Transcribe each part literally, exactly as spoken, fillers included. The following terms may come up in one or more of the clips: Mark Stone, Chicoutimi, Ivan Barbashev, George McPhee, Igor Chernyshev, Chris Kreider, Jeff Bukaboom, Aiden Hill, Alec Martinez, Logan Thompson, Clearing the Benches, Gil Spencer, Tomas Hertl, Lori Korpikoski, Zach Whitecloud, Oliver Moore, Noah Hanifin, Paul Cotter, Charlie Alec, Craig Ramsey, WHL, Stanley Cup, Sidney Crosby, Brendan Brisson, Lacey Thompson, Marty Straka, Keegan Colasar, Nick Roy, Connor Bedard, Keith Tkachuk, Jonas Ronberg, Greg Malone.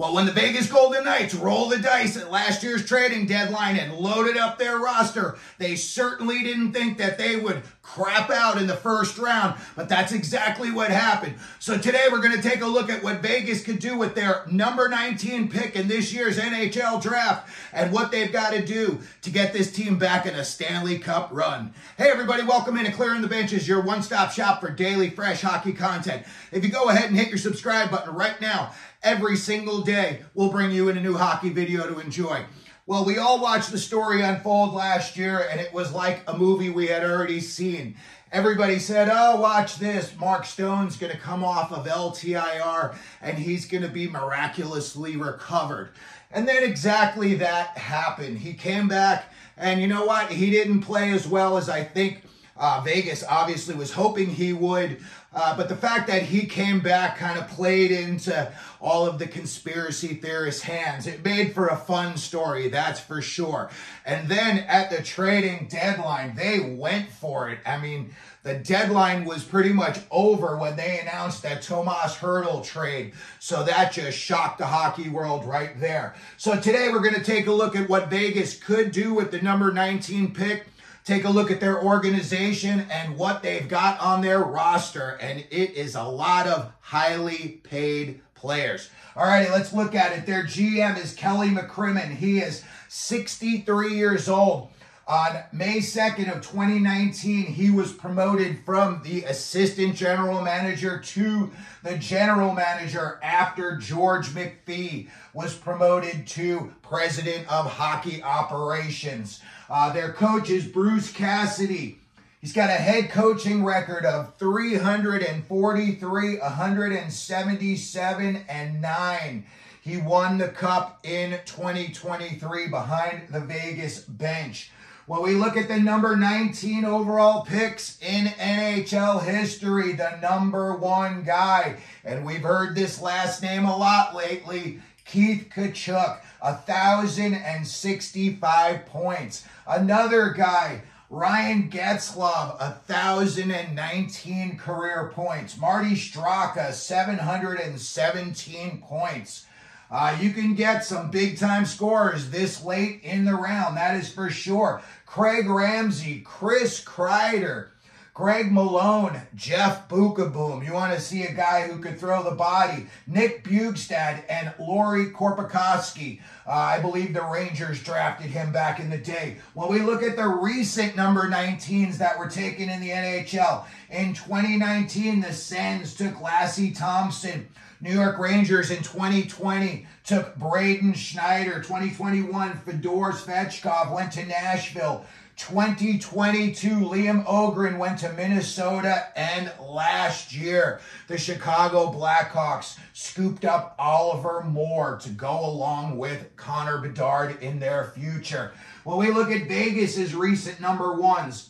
Well, when the Vegas Golden Knights rolled the dice at last year's trading deadline and loaded up their roster, they certainly didn't think that they would crap out in the first round, but that's exactly what happened. So today we're going to take a look at what Vegas could do with their number nineteen pick in this year's N H L draft and what they've got to do to get this team back in a Stanley Cup run. Hey everybody, welcome into Clearing the Benches, your one-stop shop for daily fresh hockey content. If you go ahead and hit your subscribe button right now, every single day, we'll bring you in a new hockey video to enjoy. Well, we all watched the story unfold last year, and it was like a movie we had already seen. Everybody said, oh, watch this. Mark Stone's going to come off of L T I R, and he's going to be miraculously recovered. And then exactly that happened. He came back, and you know what? He didn't play as well as I think uh, Vegas obviously was hoping he would. Uh, but the fact that he came back kind of played into all of the conspiracy theorists' hands. It made for a fun story, that's for sure. And then at the trading deadline, they went for it. I mean, the deadline was pretty much over when they announced that Tomas Hertl trade. So that just shocked the hockey world right there. So today we're going to take a look at what Vegas could do with the number nineteen pick. Take a look at their organization and what they've got on their roster, and it is a lot of highly paid players. All righty, let's look at it. Their G M is Kelly McCrimmon. He is sixty-three years old. On May second of twenty nineteen, he was promoted from the assistant general manager to the general manager after George McPhee was promoted to president of hockey operations. Uh, their coach is Bruce Cassidy. He's got a head coaching record of three hundred forty-three, one hundred seventy-seven, and nine. He won the cup in twenty twenty-three behind the Vegas bench. When we look at the number nineteen overall picks in N H L history, the number one guy, and we've heard this last name a lot lately, Keith Tkachuk, one thousand sixty-five points. Another guy, Ryan Getzlaf, one thousand nineteen career points. Marty Straka, seven hundred seventeen points. Uh, you can get some big-time scorers this late in the round, that is for sure. Craig Ramsey, Chris Kreider, Greg Malone, Jeff Bukaboom. You want to see a guy who could throw the body. Nick Bugstad and Lori Korpikoski. Uh, I believe the Rangers drafted him back in the day. When we look at the recent number nineteens that were taken in the N H L, in twenty nineteen, the Sens took Lacey Thompson. New York Rangers in twenty twenty took Braden Schneider. twenty twenty-one, Fedor Svechkov went to Nashville. twenty twenty-two, Liam Ogren went to Minnesota, and last year, the Chicago Blackhawks scooped up Oliver Moore to go along with Connor Bedard in their future. When we look at Vegas's recent number ones,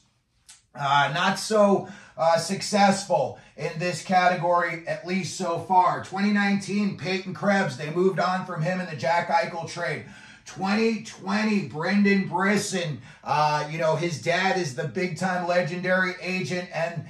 uh, not so uh, successful in this category, at least so far. twenty nineteen, Peyton Krebs, they moved on from him in the Jack Eichel trade. twenty twenty, Brendan Brisson, uh, you know, his dad is the big-time legendary agent, and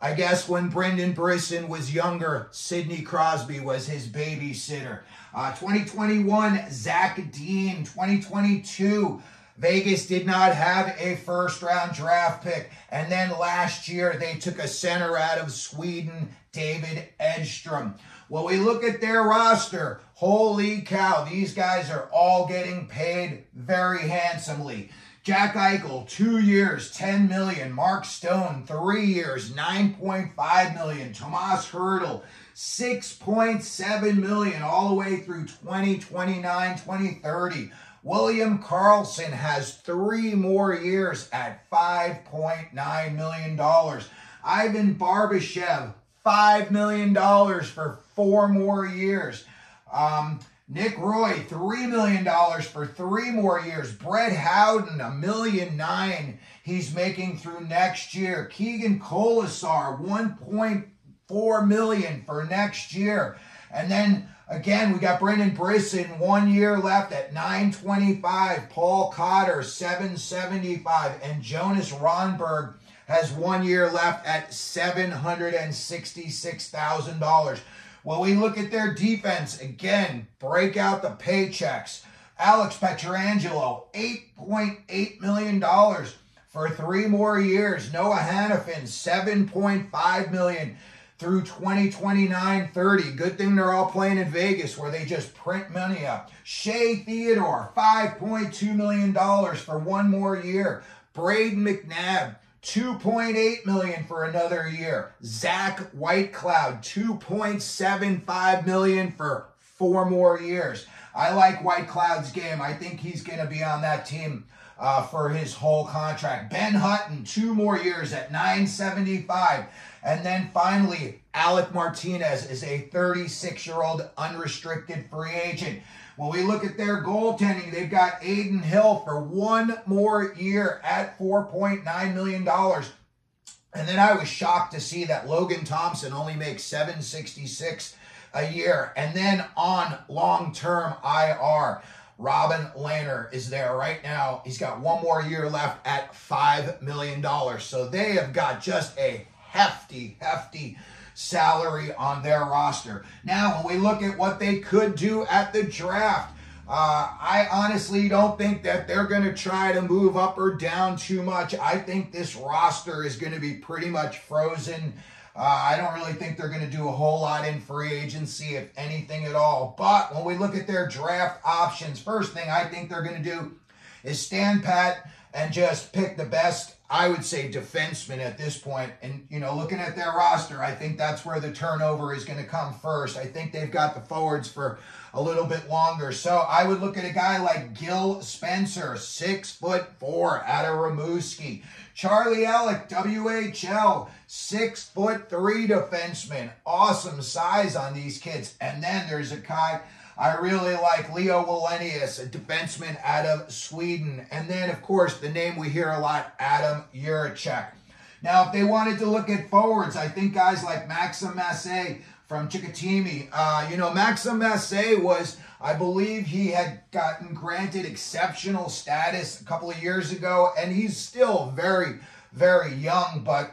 I guess when Brendan Brisson was younger, Sidney Crosby was his babysitter. Uh, twenty twenty-one, Zach Dean. twenty twenty-two, Vegas did not have a first-round draft pick, and then last year they took a center out of Sweden, David Edstrom. Well, we look at their roster. Holy cow, these guys are all getting paid very handsomely. Jack Eichel, two years, ten million dollars. Mark Stone, three years, nine point five million dollars. Tomas Hertl, six point seven million dollars all the way through twenty twenty-nine, twenty thirty. William Karlsson has three more years at five point nine million dollars. Ivan Barbashev, five million dollars for four more years. Um, Nick Roy, three million dollars for three more years. Brett Howden, one million nine hundred thousand dollars he's making through next year. Keegan Colasar, one point four million dollars for next year. And then, again, we got Brendan Brisson, one year left at nine twenty-five. Paul Cotter, seven seventy-five. And Jonas Ronberg has one year left at seven hundred sixty-six thousand dollars. When we look at their defense, again, break out the paychecks. Alex Pietrangelo, eight point eight million dollars for three more years. Noah Hanifin, seven point five million dollars through twenty twenty-nine thirty. Good thing they're all playing in Vegas where they just print money up. Shea Theodore, five point two million dollars for one more year. Braden McNabb, two point eight million dollars for another year. Zach Whitecloud, two point seven five million dollars for four more years. I like Whitecloud's game. I think he's going to be on that team uh, for his whole contract. Ben Hutton, two more years at nine seventy-five. And then finally, Alec Martinez is a thirty-six-year-old unrestricted free agent. When we look at their goaltending, they've got Aiden Hill for one more year at four point nine million dollars. And then I was shocked to see that Logan Thompson only makes seven sixty-six a year. And then on long-term I R, Robin Lehner is there right now. He's got one more year left at five million dollars. So they have got just a hefty, hefty salary on their roster. Now, when we look at what they could do at the draft, uh, I honestly don't think that they're going to try to move up or down too much. I think this roster is going to be pretty much frozen. Uh, I don't really think they're going to do a whole lot in free agency, if anything at all. But when we look at their draft options, first thing I think they're going to do is stand pat and just pick the best, I would say, defenseman at this point. And, you know, looking at their roster, I think that's where the turnover is going to come first. I think they've got the forwards for a little bit longer. So I would look at a guy like Gil Spencer, six foot four, out of Rimouski. Charlie Alec, W H L, six foot three defenseman. Awesome size on these kids. And then there's a guy I really like, Leo Wallenius, a defenseman out of Sweden. And then, of course, the name we hear a lot, Adam Juracek. Now, if they wanted to look at forwards, I think guys like Maxim Massé from Chicoutimi. Uh, you know, Maxim Massé was, I believe he had gotten granted exceptional status a couple of years ago, and he's still very, very young, but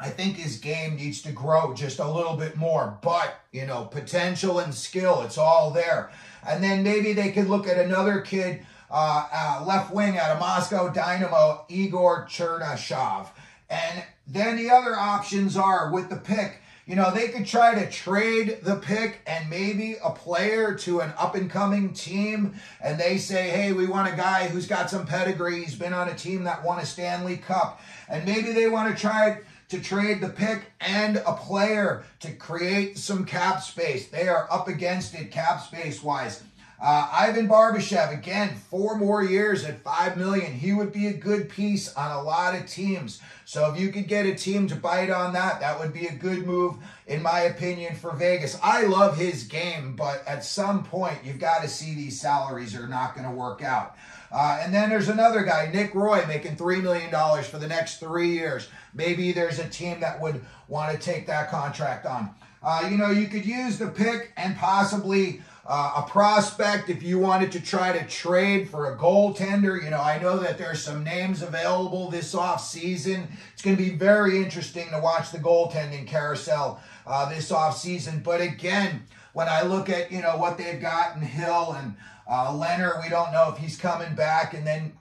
I think his game needs to grow just a little bit more, but, you know, potential and skill, it's all there. And then maybe they could look at another kid, uh, uh, left wing out of Moscow Dynamo, Igor Chernyshev. And then the other options are with the pick, you know, they could try to trade the pick and maybe a player to an up-and-coming team, and they say, hey, we want a guy who's got some pedigree, he's been on a team that won a Stanley Cup, and maybe they want to try to trade the pick and a player to create some cap space. They are up against it cap space-wise. Uh, Ivan Barbashev, again, four more years at five million dollars. He would be a good piece on a lot of teams. So if you could get a team to bite on that, that would be a good move, in my opinion, for Vegas. I love his game, but at some point, you've got to see these salaries are not going to work out. Uh, and then there's another guy, Nick Roy, making three million dollars for the next three years. Maybe there's a team that would want to take that contract on. Uh, you know, you could use the pick and possibly uh, a prospect if you wanted to try to trade for a goaltender. You know, I know that there's some names available this offseason. It's going to be very interesting to watch the goaltending carousel uh, this offseason. But again, when I look at, you know, what they've got in Hill and Uh, Leonard, we don't know if he's coming back. And then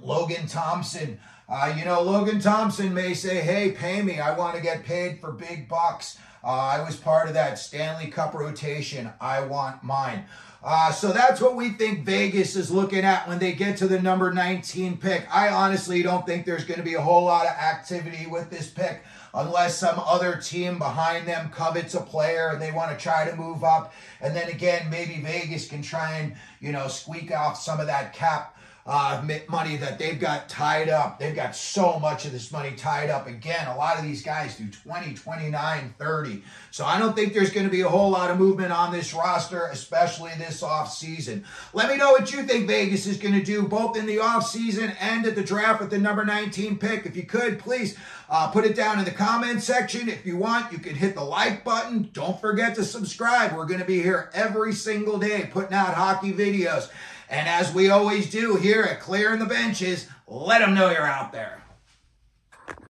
Logan Thompson. Uh, you know, Logan Thompson may say, hey, pay me. I want to get paid for big bucks. Uh, I was part of that Stanley Cup rotation. I want mine. Uh, so that's what we think Vegas is looking at when they get to the number nineteen pick. I honestly don't think there's going to be a whole lot of activity with this pick unless some other team behind them covets a player and they want to try to move up. And then again, maybe Vegas can try and, you know, squeak off some of that cap uh, money that they've got tied up. They've got so much of this money tied up. Again, a lot of these guys do twenty, twenty-nine, thirty. So I don't think there's going to be a whole lot of movement on this roster, especially this offseason. Let me know what you think Vegas is going to do, both in the offseason and at the draft with the number nineteen pick. If you could, please uh, put it down in the comment section. If you want, you can hit the like button. Don't forget to subscribe. We're going to be here every single day putting out hockey videos. And as we always do here at Clearing the Benches, let them know you're out there.